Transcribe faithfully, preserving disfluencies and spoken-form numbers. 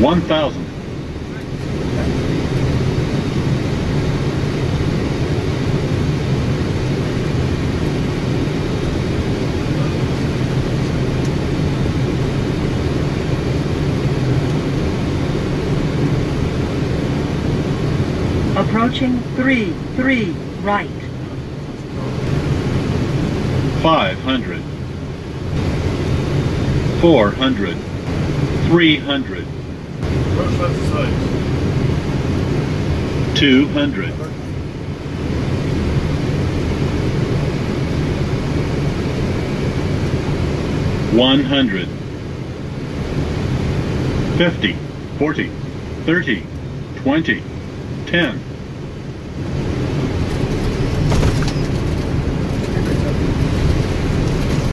one thousand. Approaching three, three, right. Five hundred. Four hundred. Three hundred. Two hundred. One hundred. Fifty. Forty. Thirty. Twenty. Ten.